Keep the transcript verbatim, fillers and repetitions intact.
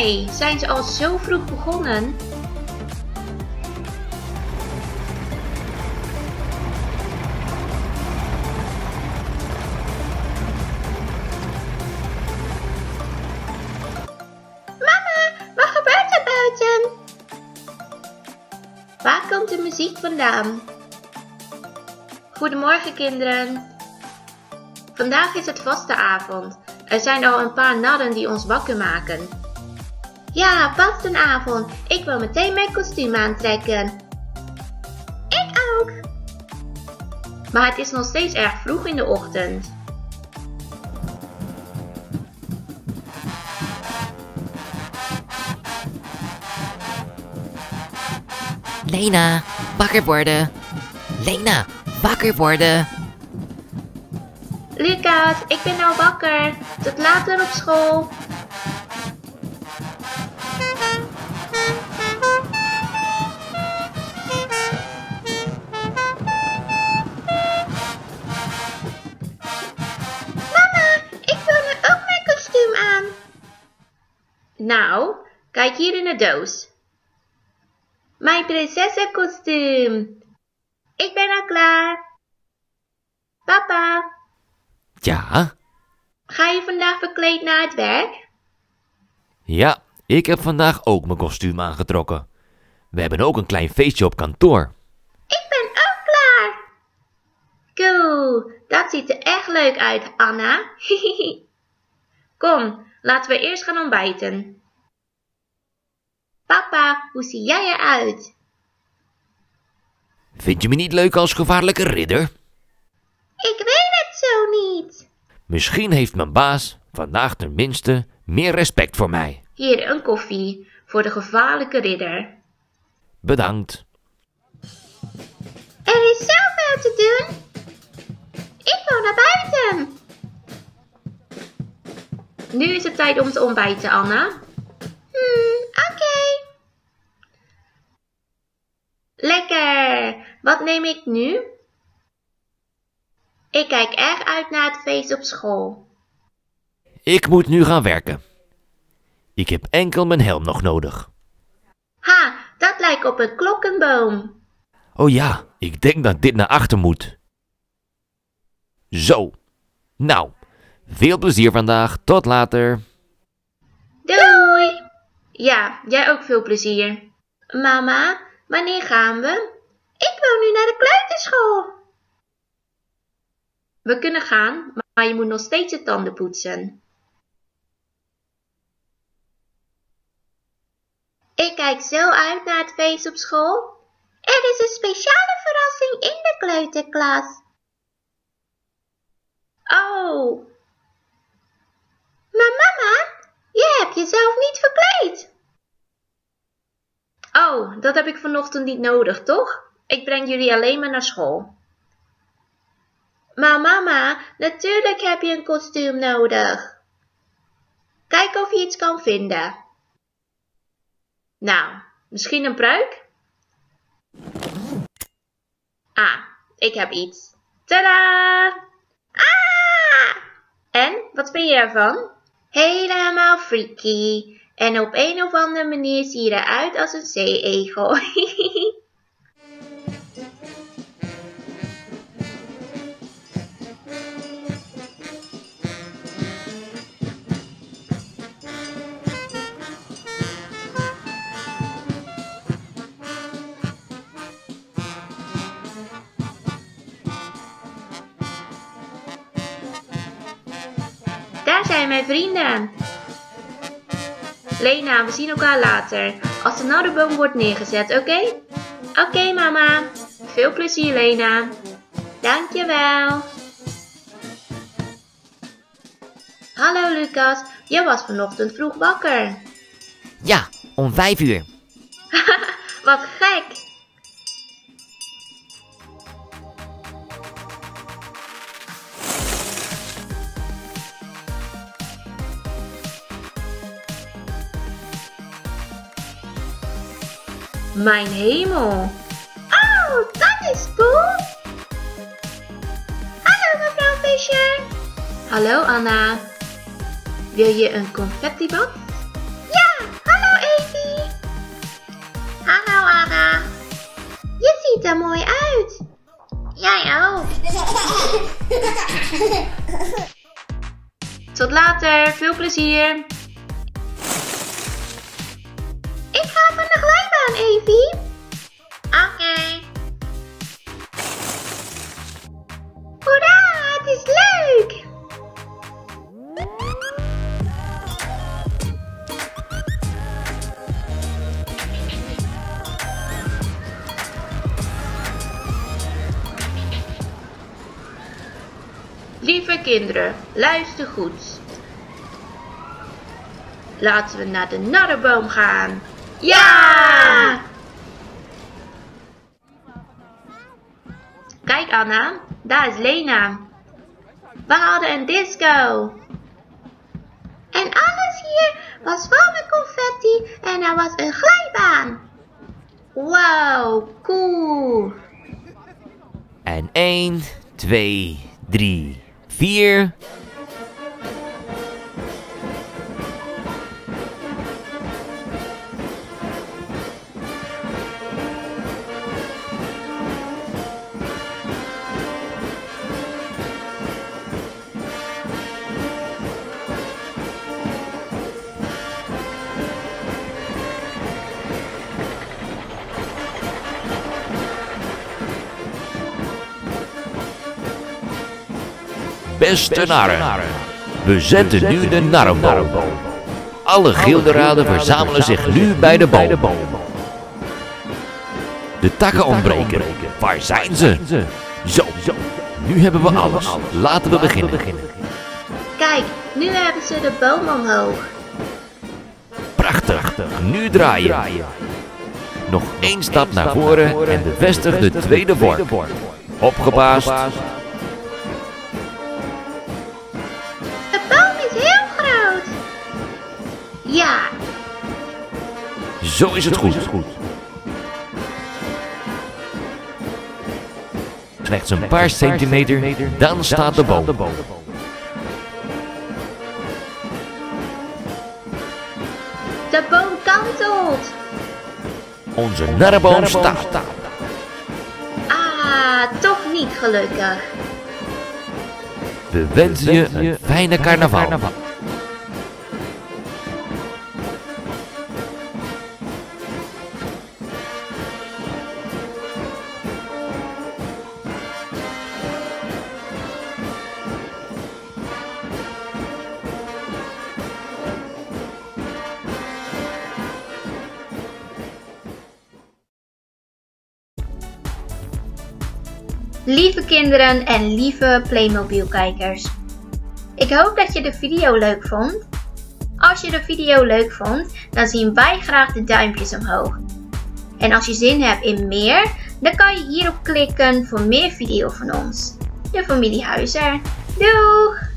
Nee, zijn ze al zo vroeg begonnen? De muziek vandaan. Goedemorgen kinderen. Vandaag is het vastenavond. Er zijn al een paar narren die ons wakker maken. Ja, vastenavond. Ik wil meteen mijn kostuum aantrekken. Ik ook. Maar het is nog steeds erg vroeg in de ochtend. Lena, wakker worden! Lena, wakker worden! Lucas, ik ben al wakker. Tot later op school. Mama, ik wil nu ook mijn kostuum aan. Nou, kijk hier in de doos. Mijn prinsessenkostuum. Ik ben al klaar. Papa. Ja? Ga je vandaag verkleed naar het werk? Ja, ik heb vandaag ook mijn kostuum aangetrokken. We hebben ook een klein feestje op kantoor. Ik ben ook klaar. Cool, dat ziet er echt leuk uit, Anna. Kom, laten we eerst gaan ontbijten. Papa, hoe zie jij eruit? Vind je me niet leuk als gevaarlijke ridder? Ik weet het zo niet. Misschien heeft mijn baas vandaag tenminste meer respect voor mij. Hier een koffie voor de gevaarlijke ridder. Bedankt. Er is zoveel te doen. Ik wil naar buiten. Nu is het tijd om te ontbijten, Anna. Hmm, oké. Okay. Lekker! Wat neem ik nu? Ik kijk erg uit naar het feest op school. Ik moet nu gaan werken. Ik heb enkel mijn helm nog nodig. Ha, dat lijkt op een klokkenboom. Oh ja, ik denk dat dit naar achter moet. Zo. Nou, veel plezier vandaag. Tot later. Doei! Ja, jij ook veel plezier. Mama... Wanneer gaan we? Ik wil nu naar de kleuterschool. We kunnen gaan, maar je moet nog steeds je tanden poetsen. Ik kijk zo uit naar het feest op school. Er is een speciale verrassing in de kleuterklas. Oh. Maar mama, je hebt jezelf niet verkleed. Oh, dat heb ik vanochtend niet nodig, toch? Ik breng jullie alleen maar naar school. Maar mama, natuurlijk heb je een kostuum nodig. Kijk of je iets kan vinden. Nou, misschien een pruik? Ah, ik heb iets. Tadaa! Ah! En, wat vind je ervan? Helemaal freaky. En op een of andere manier zie je eruit als een zee-egel. Daar zijn mijn vrienden. Lena, we zien elkaar later. Als de narrenboom wordt neergezet, oké? Okay? Oké, okay, mama. Veel plezier, Lena. Dankjewel. Hallo, Lucas. Je was vanochtend vroeg wakker. Ja, om vijf uur. Wat gek. Mijn hemel. Oh, dat is cool. Hallo mevrouw Fischer. Hallo Anna. Wil je een confettibad? Ja, later, veel plezier! Ik ga van de glijbaan, Evie! Oké! Okay. Hoera, het is leuk! Lieve kinderen, luister goed. Laten we naar de narrenboom gaan. Ja! Kijk Anna, daar is Lena. We hadden een disco. En alles hier was vol met confetti en er was een glijbaan. Wow, cool. En één, twee, drie... Vier. Beste narren, we zetten nu de narrenboom. Alle gildenraden verzamelen zich nu bij de boom. De takken ontbreken. Waar zijn ze? Zo, nu hebben we alles. Laten we beginnen. Kijk, nu hebben ze de boom omhoog. Prachtig, nu draaien. Nog één stap naar voren en bevestig de tweede vork. Opgepaast. Ja. Zo is het goed. goed. Slechts een paar centimeter, dan staat de boom. De boom kantelt. Onze narrenboom staat. Ah, toch niet gelukkig. We wensen je een fijne carnaval. Lieve kinderen en lieve Playmobil-kijkers. Ik hoop dat je de video leuk vond. Als je de video leuk vond, dan zien wij graag de duimpjes omhoog. En als je zin hebt in meer, dan kan je hierop klikken voor meer video van ons. De familie Huizer. Doeg!